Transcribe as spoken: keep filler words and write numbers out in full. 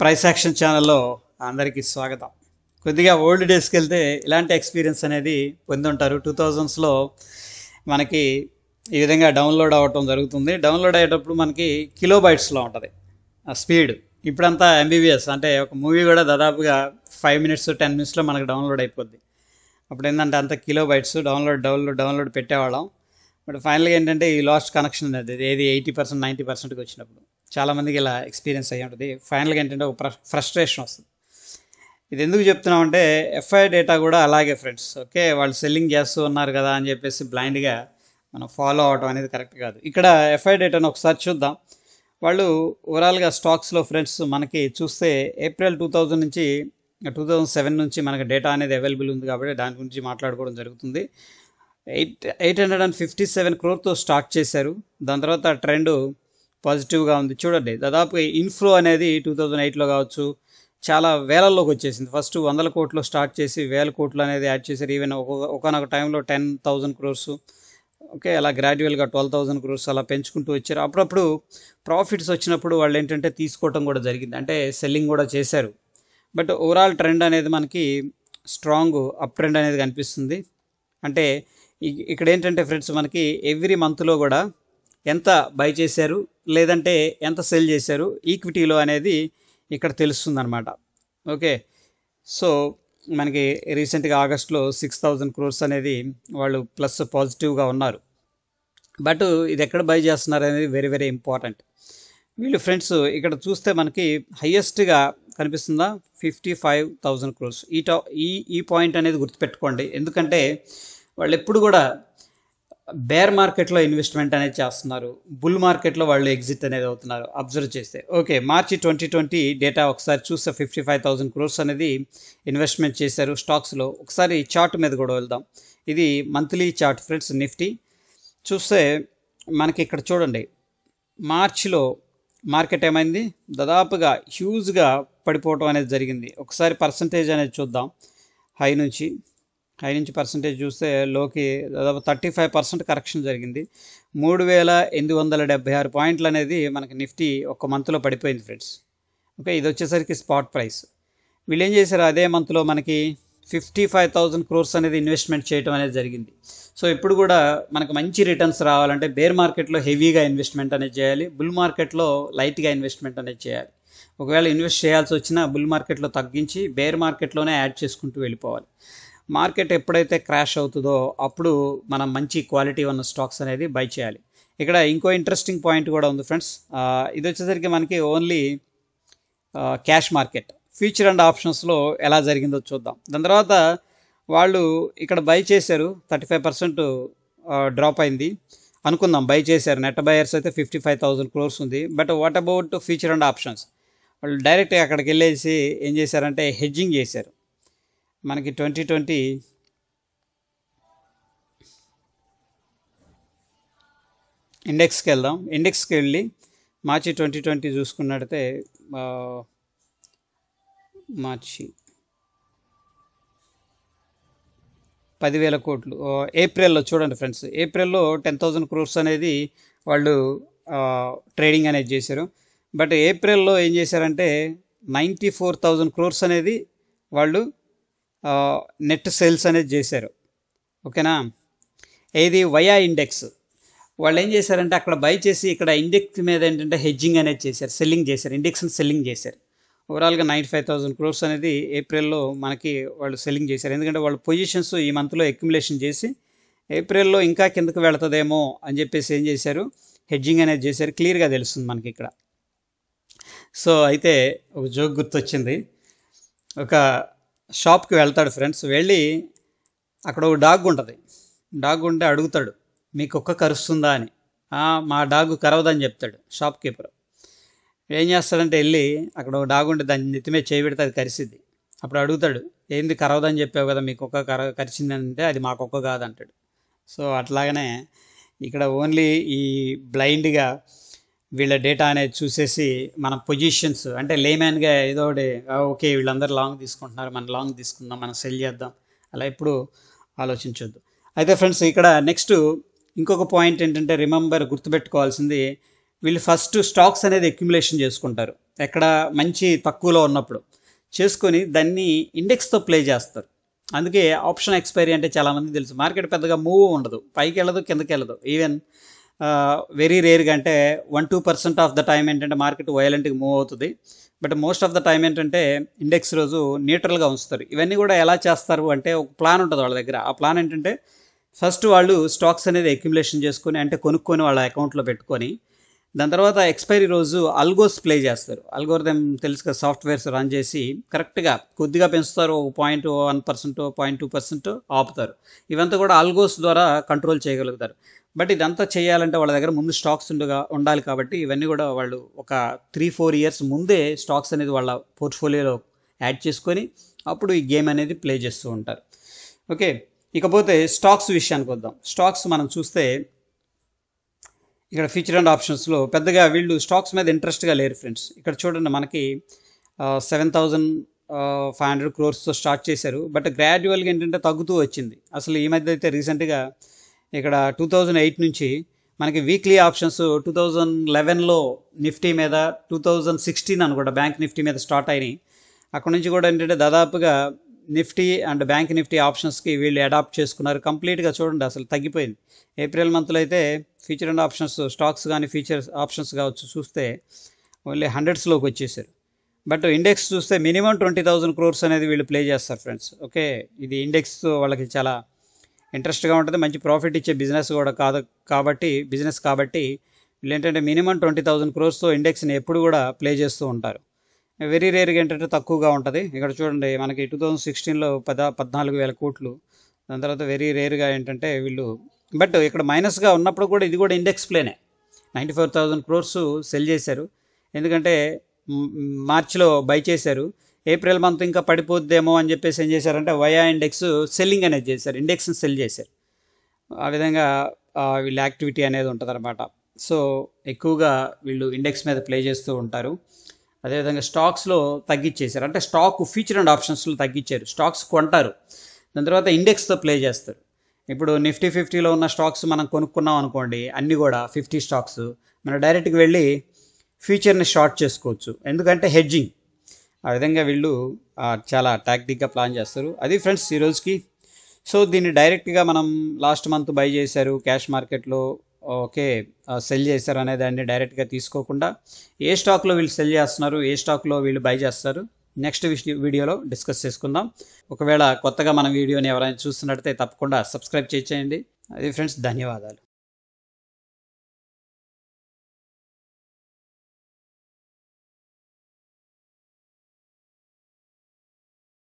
Price action ఛానల్లో అందరికీ స్వాగతం. కొద్దిగా ఓల్డ్ డేస్కి వెళ్తే ఇలాంటి ఎక్స్పీరియన్స్ అనేది పొందుంటారు. టూ థౌజండ్స్లో మనకి ఈ విధంగా డౌన్లోడ్ అవ్వటం జరుగుతుంది. డౌన్లోడ్ అయ్యేటప్పుడు మనకి కిలో బైట్స్లో ఉంటుంది ఆ స్పీడ్. ఇప్పుడంతా ఎంబీబీఎస్, అంటే ఒక మూవీ కూడా దాదాపుగా ఫైవ్ మినిట్స్ టెన్ మినిట్స్లో మనకు డౌన్లోడ్ అయిపోద్ది. అప్పుడు ఏంటంటే అంత kilo bytes download download download పెట్టేవాళ్ళం. బట్ ఫైనల్గా ఏంటంటే ఈ లాస్ట్ కనెక్షన్ అనేది ఏది ఎయిటీ పర్సెంట్ నైంటీ పర్సెంట్కి వచ్చినప్పుడు చాలామందికి ఇలా ఎక్స్పీరియన్స్ అయ్యి ఉంటుంది. ఫైనల్గా ఏంటంటే ఒక ఫ్రస్ట్రేషన్ వస్తుంది. ఇది ఎందుకు చెప్తున్నామంటే ఎఫ్ఐ డేటా కూడా అలాగే ఫ్రెండ్స్. ఓకే, వాళ్ళు సెల్లింగ్ చేస్తూ ఉన్నారు కదా అని చెప్పేసి బ్లైండ్గా మనం ఫాలో అవడం అనేది కరెక్ట్ కాదు. ఇక్కడ ఎఫ్ఐ డేటాను ఒకసారి చూద్దాం. వాళ్ళు ఓవరాల్గా స్టాక్స్లో ఫ్రెండ్స్ మనకి చూస్తే ఏప్రిల్ టూ థౌజండ్ నుంచి టూ థౌజండ్ సెవెన్ నుంచి మనకు డేటా అనేది అవైలబుల్ ఉంది కాబట్టి దాని గురించి మాట్లాడుకోవడం జరుగుతుంది. Eight eight hundred and fifty seven క్రోర్తో స్టార్ట్ చేశారు. దాని తర్వాత ట్రెండ్ పాజిటివ్గా ఉంది. చూడండి, దాదాపుగా ఇన్ఫ్లో అనేది టూ థౌజండ్ ఎయిట్లో కావచ్చు చాలా వేలల్లోకి వచ్చేసింది. ఫస్ట్ వందల కోట్లు స్టార్ట్ చేసి వేల కోట్లు అనేది యాడ్ చేశారు. ఈవెన్ ఒకనొక టైంలో టెన్ థౌజండ్ క్రోర్స్, ఓకే, అలా గ్రాడ్యువల్గా ట్వెల్వ్ థౌజండ్ క్రోర్స్ అలా పెంచుకుంటూ వచ్చారు. అప్పుడప్పుడు ప్రాఫిట్స్ వచ్చినప్పుడు వాళ్ళు ఏంటంటే తీసుకోవటం కూడా జరిగింది, అంటే సెల్లింగ్ కూడా చేశారు. బట్ ఓవరాల్ ట్రెండ్ అనేది మనకి స్ట్రాంగ్ అప్ ట్రెండ్ అనేది కనిపిస్తుంది. అంటే ఇక్కడ ఏంటంటే ఫ్రెండ్స్ మనకి ఎవ్రీ మంత్లో కూడా ఎంత బై చేశారు లేదంటే ఎంత సెల్ చేశారు ఈక్విటీలో అనేది ఇక్కడ తెలుస్తుంది అనమాట. ఓకే, సో మనకి రీసెంట్గా ఆగస్టులో సిక్స్ థౌజండ్ క్రోర్స్ అనేది వాళ్ళు ప్లస్ పాజిటివ్గా ఉన్నారు. బట్ ఇది ఎక్కడ బై చేస్తున్నారు అనేది వెరీ వెరీ ఇంపార్టెంట్. వీళ్ళు ఫ్రెండ్స్ ఇక్కడ చూస్తే మనకి హయ్యెస్ట్గా కనిపిస్తుందా ఫిఫ్టీ ఫైవ్ థౌజండ్ క్రోర్స్. ఈ టా ఈ ఈ పాయింట్ అనేది గుర్తుపెట్టుకోండి, ఎందుకంటే వాళ్ళు ఎప్పుడు కూడా బేర్ మార్కెట్లో ఇన్వెస్ట్మెంట్ అనేది చేస్తున్నారు, బుల్ మార్కెట్లో వాళ్ళు ఎగ్జిట్ అనేది అవుతున్నారు అబ్జర్వ్ చేస్తే. Okay, March twenty twenty data ఒకసారి చూస్తే ఫిఫ్టీ ఫైవ్ థౌజండ్ క్రోర్స్ అనేది ఇన్వెస్ట్మెంట్ చేశారు స్టాక్స్లో. ఒకసారి చార్ట్ మీద కూడా వెళ్దాం. ఇది మంత్లీ చార్ట్ ఫ్రెండ్స్. నిఫ్టీ చూస్తే మనకి ఇక్కడ చూడండి, మార్చిలో మార్కెట్ ఏమైంది, దాదాపుగా హ్యూజ్గా పడిపోవటం అనేది జరిగింది. ఒకసారి పర్సంటేజ్ అనేది చూద్దాం. హై నుంచి హై నుంచి పర్సంటేజ్ చూస్తే లోకి దాదాపు థర్టీ ఫైవ్ పర్సెంట్ కరెక్షన్ జరిగింది. మూడు వేల ఎనిమిది వందల డెబ్బై ఆరు పాయింట్లు అనేది మనకి నిఫ్టీ ఒక్క మంత్లో పడిపోయింది ఫ్రెండ్స్. ఓకే, ఇది వచ్చేసరికి స్పాట్ ప్రైస్. వీళ్ళు ఏం చేశారు, అదే మంత్లో మనకి ఫిఫ్టీ ఫైవ్ థౌజండ్ క్రోర్స్ అనేది ఇన్వెస్ట్మెంట్ చేయడం అనేది జరిగింది. సో ఇప్పుడు కూడా మనకు మంచి రిటర్న్స్ రావాలంటే బేర్ మార్కెట్లో హెవీగా ఇన్వెస్ట్మెంట్ అనేది చేయాలి, బుల్ మార్కెట్లో లైట్గా ఇన్వెస్ట్మెంట్ అనేది చేయాలి. ఒకవేళ ఇన్వెస్ట్ చేయాల్సి వచ్చినా బుల్ మార్కెట్లో తగ్గించి బేర్ మార్కెట్లోనే యాడ్ చేసుకుంటూ వెళ్ళిపోవాలి. మార్కెట్ ఎప్పుడైతే క్రాష్ అవుతుందో అప్పుడు మనం మంచి క్వాలిటీ ఉన్న స్టాక్స్ అనేది బై చేయాలి. ఇక్కడ ఇంకో ఇంట్రెస్టింగ్ పాయింట్ కూడా ఉంది ఫ్రెండ్స్. ఇది వచ్చేసరికి మనకి only cash market. Future and ఆప్షన్స్లో ఎలా జరిగిందో చూద్దాం. దాని తర్వాత వాళ్ళు ఇక్కడ బై చేశారు, థర్టీ ఫైవ్ పర్సెంట్ డ్రాప్ అయింది అనుకుందాం, బై చేశారు. నెట్ బయర్స్ అయితే ఫిఫ్టీ ఫైవ్ థౌజండ్ క్రోర్స్ ఉంది. But what about future and options, వాళ్ళు డైరెక్ట్గా అక్కడికి వెళ్ళేసి ఏం చేశారంటే హెడ్జింగ్ చేశారు. మనకి ట్వంటీ ట్వంటీ ఇండెక్స్కి వెళ్దాం. ఇండెక్స్కి వెళ్ళి మార్చి ట్వంటీ ట్వంటీ చూసుకున్నట్టయితే మార్చి పదివేల కోట్లు. ఏప్రిల్లో చూడండి ఫ్రెండ్స్, ఏప్రిల్లో టెన్ థౌజండ్ క్రోర్స్ అనేది వాళ్ళు ట్రేడింగ్ అనేది చేశారు. బట్ ఏప్రిల్లో ఏం చేశారంటే నైంటీ ఫోర్ థౌజండ్ క్రోర్స్ అనేది వాళ్ళు నెట్ సేల్స్ అనేది చేశారు. ఓకేనా, ఇది వయా ఇండెక్స్. వాళ్ళు ఏం చేశారంటే అక్కడ బై చేసి ఇక్కడ ఇండెక్స్ మీద ఏంటంటే హెడ్జింగ్ అనేది చేశారు, సెల్లింగ్ చేశారు, ఇండెక్స్ని సెల్లింగ్ చేశారు. ఓవరాల్గా నైంటీ ఫైవ్ థౌజండ్ క్రోర్స్ అనేది ఏప్రిల్లో మనకి వాళ్ళు సెల్లింగ్ చేశారు. ఎందుకంటే వాళ్ళ పొజిషన్స్ ఈ మంత్లో అక్యుములేషన్ చేసి ఏప్రిల్లో ఇంకా కిందకు వెళుతుందేమో అని చెప్పేసి ఏం చేశారు, హెడ్జింగ్ అనేది చేశారు. క్లియర్గా తెలుస్తుంది మనకి ఇక్కడ. సో అయితే ఒక జోక్ గుర్తొచ్చింది. ఒక షాప్కి వెళ్తాడు ఫ్రెండ్స్, వెళ్ళి అక్కడ ఒక డాగ్ ఉంటుంది. డాగ్ ఉంటే అడుగుతాడు, మీ కుక్క కరుస్తుందా అని. మా డాగ్ కరవదని చెప్తాడు షాప్ కీపర్. ఏం చేస్తాడంటే వెళ్ళి అక్కడ ఒక డాగ్ ఉంటే దాన్ని నిత్యమే చేయబెడితే అది కరిసిద్ది. అప్పుడు అడుగుతాడు, ఏంది కరవదని చెప్పావు కదా మీ కుక్క కర కరిచింది అంటే అది మా కుక్క కాదంటాడు. సో అట్లాగనే ఇక్కడ ఓన్లీ ఈ బ్లైండ్గా వీళ్ళ డేటా అనేది చూసేసి మన పొజిషన్స్, అంటే లేమ్యాన్గా ఏదో ఒకటి ఓకే వీళ్ళందరూ లాంగ్ తీసుకుంటున్నారు మనం లాంగ్ తీసుకుందాం మనం సెల్ చేద్దాం అలా ఎప్పుడు ఆలోచించొద్దు. అయితే ఫ్రెండ్స్ ఇక్కడ నెక్స్ట్ ఇంకొక పాయింట్ ఏంటంటే రిమెంబర్ గుర్తుపెట్టుకోవాల్సింది, వీళ్ళు ఫస్ట్ స్టాక్స్ అనేది అక్యుములేషన్ చేసుకుంటారు. ఎక్కడ మంచి తక్కువలో ఉన్నప్పుడు చేసుకొని దాన్ని ఇండెక్స్తో ప్లే చేస్తారు. అందుకే ఆప్షన్ ఎక్స్పైరీ అంటే చాలామంది తెలుసు. మార్కెట్ పెద్దగా మూవ్ ఉండదు, పైకి వెళ్ళదు, కిందకి వెళ్ళదు. ఈవెన్ వెరీ రేర్గా అంటే one two percent of the time ఏంటంటే మార్కెట్ వైలెంట్గా మూవ్ అవుతుంది. But most of the time ఏంటంటే ఇండెక్స్ రోజు న్యూట్రల్గా ఉంచుతారు. ఇవన్నీ కూడా ఎలా చేస్తారు అంటే ఒక ప్లాన్ ఉంటుంది వాళ్ళ దగ్గర. ఆ ప్లాన్ ఏంటంటే ఫస్ట్ వాళ్ళు స్టాక్స్ అనేది అక్యుములేషన్ చేసుకొని అంటే కొనుక్కొని వాళ్ళ అకౌంట్లో పెట్టుకొని దాని తర్వాత ఎక్స్పైరీ రోజు అల్గోస్ ప్లే చేస్తారు. అల్గోరిథం తెలుసు కదా, సాఫ్ట్వేర్స్ రన్ చేసి కరెక్ట్గా కొద్దిగా పెంచుతారు, ఒక point one percent point two percent ఆపుతారు. ఇవంతా కూడా అల్గోస్ ద్వారా కంట్రోల్ చేయగలుగుతారు. బట్ ఇదంతా చేయాలంటే వాళ్ళ దగ్గర ముందు స్టాక్స్ ఉండగా ఉండాలి. కాబట్టి ఇవన్నీ కూడా వాళ్ళు ఒక త్రీ ఫోర్ ఇయర్స్ ముందే స్టాక్స్ అనేది వాళ్ళ పోర్ట్ఫోలియోలో యాడ్ చేసుకొని అప్పుడు ఈ గేమ్ అనేది ప్లే చేస్తూ ఉంటారు. ఓకే, ఇకపోతే స్టాక్స్ విషయానికి వద్దాం. స్టాక్స్ మనం చూస్తే ఇక్కడ ఫ్యూచర్ అండ్ ఆప్షన్స్లో పెద్దగా వీళ్ళు స్టాక్స్ మీద ఇంట్రెస్ట్గా లేరు ఫ్రెండ్స్. ఇక్కడ చూడండి, మనకి సెవెన్ థౌజండ్ ఫైవ్ హండ్రెడ్ క్రోర్స్తో స్టార్ట్ చేశారు. బట్ గ్రాడ్యువల్గా ఏంటంటే తగ్గుతూ వచ్చింది. అసలు ఈ మధ్య అయితే రీసెంట్గా ఇక్కడ టూ థౌజండ్ ఎయిట్ నుంచి మనకి వీక్లీ ఆప్షన్స్ టూ థౌజండ్ లెవెన్లో నిఫ్టీ మీద, టూ థౌజండ్ సిక్స్టీన్ అని కూడా బ్యాంక్ నిఫ్టీ మీద స్టార్ట్ అయినాయి. అక్కడ నుంచి కూడా ఏంటంటే దాదాపుగా నిఫ్టీ అండ్ బ్యాంక్ నిఫ్టీ ఆప్షన్స్కి వీళ్ళు అడాప్ట్ చేసుకున్నారు కంప్లీట్గా. చూడండి అసలు తగ్గిపోయింది. ఏప్రిల్ మంత్లో అయితే ఫ్యూచర్ అండ్ ఆప్షన్స్ స్టాక్స్ కానీ ఫ్యూచర్ ఆప్షన్స్ కావచ్చు చూస్తే ఓన్లీ హండ్రెడ్స్లోకి వచ్చేసారు. బట్ ఇండెక్స్ చూస్తే మినిమం ట్వంటీ థౌజండ్ క్రోర్స్ అనేది వీళ్ళు ప్లే చేస్తారు ఫ్రెండ్స్. ఓకే, ఇది ఇండెక్స్ వాళ్ళకి చాలా ఇంట్రెస్ట్గా ఉంటుంది, మంచి ప్రాఫిట్ ఇచ్చే బిజినెస్ కూడా కాదు కాబట్టి బిజినెస్ కాబట్టి వీళ్ళు ఏంటంటే మినిమం ట్వంటీ థౌజండ్ క్రోర్స్తో ఇండెక్స్ని ఎప్పుడు కూడా ప్లే చేస్తూ ఉంటారు. వెరీ రేర్గా ఏంటంటే తక్కువగా ఉంటుంది. ఇక్కడ చూడండి మనకి టూ థౌజండ్ సిక్స్టీన్లో పద పద్నాలుగు వేల కోట్లు, దాని తర్వాత వెరీ రేర్గా ఏంటంటే వీళ్ళు బట్ ఇక్కడ మైనస్గా ఉన్నప్పుడు కూడా ఇది కూడా ఇండెక్స్ ప్లేనే. Ninety four thousand crores sell చేశారు, ఎందుకంటే మార్చిలో బై చేశారు. ఏప్రిల్ మంత్ ఇంకా పడిపోద్దేమో అని చెప్పేసి ఏం చేశారంటే వయా ఇండెక్స్ సెల్లింగ్ అనేది చేశారు, ఇండెక్స్ని సెల్ చేశారు. ఆ విధంగా వీళ్ళ యాక్టివిటీ అనేది ఉంటుంది అనమాట. సో ఎక్కువగా వీళ్ళు ఇండెక్స్ మీద ప్లే చేస్తూ ఉంటారు. అదేవిధంగా స్టాక్స్లో తగ్గించేశారు, అంటే స్టాక్ ఫ్యూచర్ అండ్ ఆప్షన్స్లో తగ్గించారు. స్టాక్స్ కొంటారు, దాని తర్వాత ఇండెక్స్తో ప్లే చేస్తారు. ఇప్పుడు నిఫ్టీ ఫిఫ్టీలో ఉన్న స్టాక్స్ మనం కొనుక్కున్నాం అనుకోండి, అన్నీ కూడా ఫిఫ్టీ స్టాక్స్ మనం డైరెక్ట్గా వెళ్ళి ఫ్యూచర్ని షార్ట్ చేసుకోవచ్చు, ఎందుకంటే హెడ్జింగ్. ఆ విధంగా వీళ్ళు చాలా టాక్టిక్గా ప్లాన్ చేస్తారు. అది ఫ్రెండ్స్ ఈ రోజుకి. సో దీన్ని డైరెక్ట్గా మనం లాస్ట్ మంత్ బై చేశారు క్యాష్ మార్కెట్లో, ఓకే సెల్ చేశారు అనే దాన్ని డైరెక్ట్గా తీసుకోకుండా ఏ స్టాక్లో వీళ్ళు సెల్ చేస్తున్నారు, ఏ స్టాక్లో వీళ్ళు బై చేస్తారు నెక్స్ట్ వీడియోలో డిస్కస్ చేసుకుందాం. ఒకవేళ కొత్తగా మన వీడియోని ఎవరైనా చూస్తున్నట్టయితే తప్పకుండా సబ్స్క్రైబ్ చేయండి. అది ఫ్రెండ్స్, ధన్యవాదాలు.